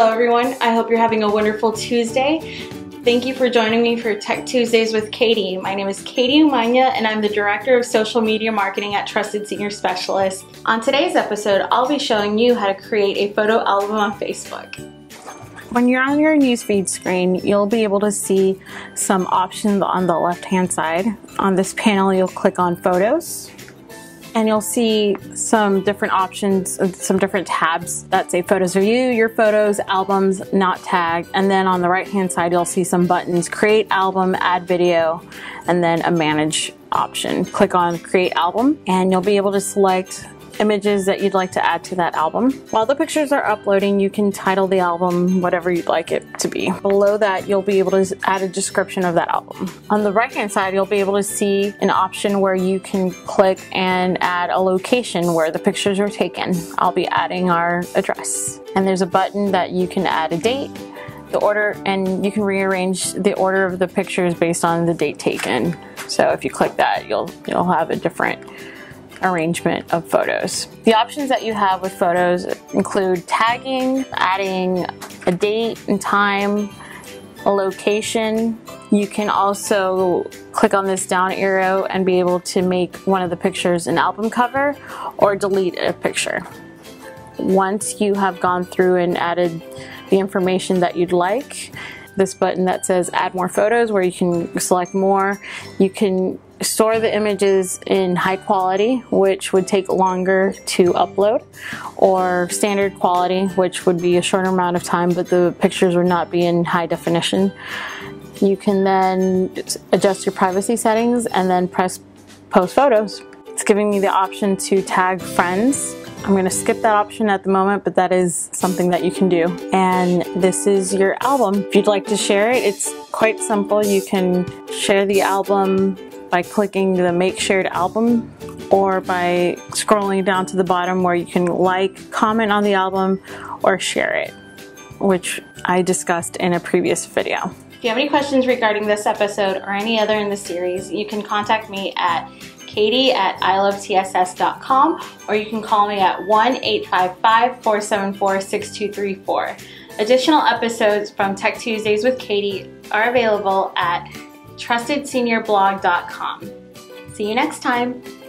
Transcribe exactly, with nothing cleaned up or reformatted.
Hello everyone, I hope you're having a wonderful Tuesday. Thank you for joining me for Tech Tuesdays with Katie. My name is Katie Umanya and I'm the Director of Social Media Marketing at Trusted Senior Specialists. On today's episode, I'll be showing you how to create a photo album on Facebook. When you're on your newsfeed screen, you'll be able to see some options on the left-hand side. On this panel, you'll click on Photos. And you'll see some different options, some different tabs that say Photos for You, Your Photos, Albums, Not Tagged. And then on the right-hand side, you'll see some buttons, Create Album, Add Video, and then a Manage option. Click on Create Album, and you'll be able to select images that you'd like to add to that album. While the pictures are uploading, you can title the album whatever you'd like it to be. Below that, you'll be able to add a description of that album. On the right-hand side, you'll be able to see an option where you can click and add a location where the pictures were taken. I'll be adding our address. And there's a button that you can add a date, the order, and you can rearrange the order of the pictures based on the date taken. So if you click that, you'll, you'll have a different arrangement of photos. The options that you have with photos include tagging, adding a date and time, a location. You can also click on this down arrow and be able to make one of the pictures an album cover or delete a picture. Once you have gone through and added the information that you'd like, this button that says add more photos, where you can select more, you can store the images in high quality, which would take longer to upload, or standard quality, which would be a shorter amount of time, but the pictures would not be in high definition. You can then adjust your privacy settings and then press post photos. It's giving me the option to tag friends. I'm gonna skip that option at the moment, but that is something that you can do. And this is your album. If you'd like to share it, it's quite simple. You can share the album by clicking the Make Shared Album, or by scrolling down to the bottom where you can like, comment on the album, or share it, which I discussed in a previous video. If you have any questions regarding this episode or any other in the series, you can contact me at Katie at I love T S S dot com, or you can call me at one eight five five, four seven four, six two three four. Additional episodes from Tech Tuesdays with Katie are available at trusted senior blog dot com. See you next time.